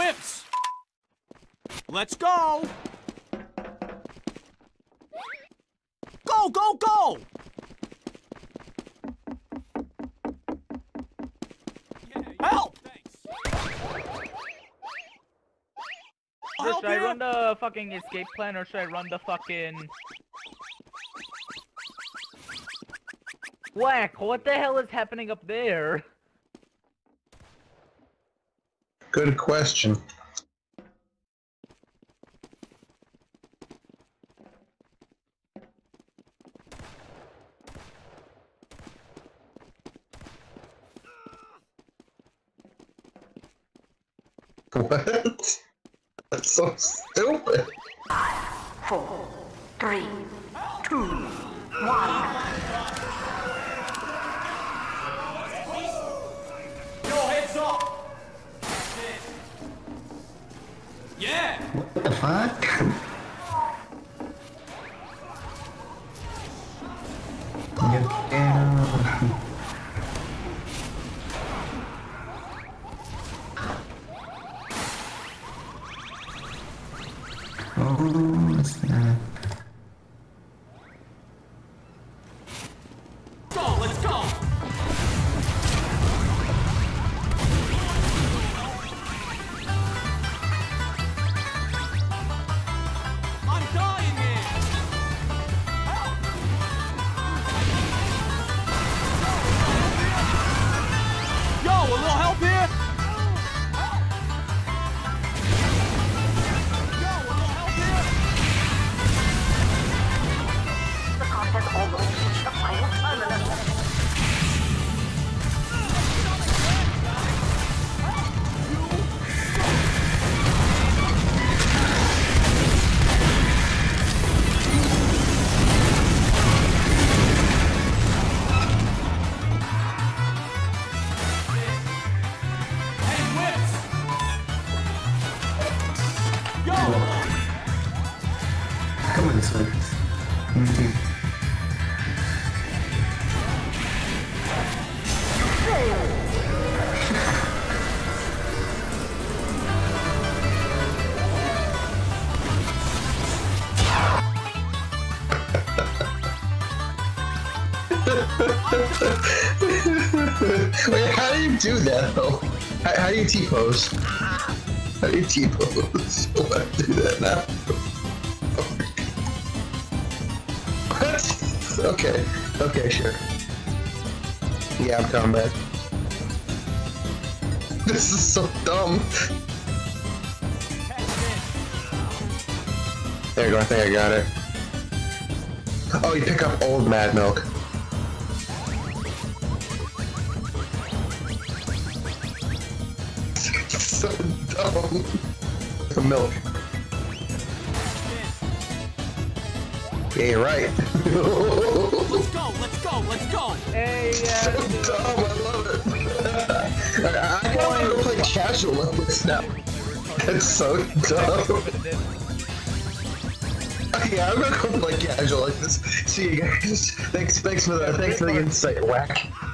whips. Let's go. Go, go, go. Help. Should I run the fucking escape plan or should I run the fucking... Whack, what the hell is happening up there? Good question. What? That's so stupid. 5, 4, 3, 2, 1. Yeah! What the fuck? Get down. Oh, snap. Go, let's go! Wait, how do you do that though? How do you T-pose? How do you T-pose? What? Do that now? What? Okay. Okay, sure. Yeah, I'm coming back. This is so dumb. There you go, I think I got it. Oh, you pick up old Mad Milk. So dumb. The milk. Yeah, you're right. Let's go, let's go, let's go. Hey, so dumb, I love it. I kinda wanna go play casual with this now. That's so dumb. Yeah, I'm gonna go play casual like this. See you guys. Thanks for the insight, whack.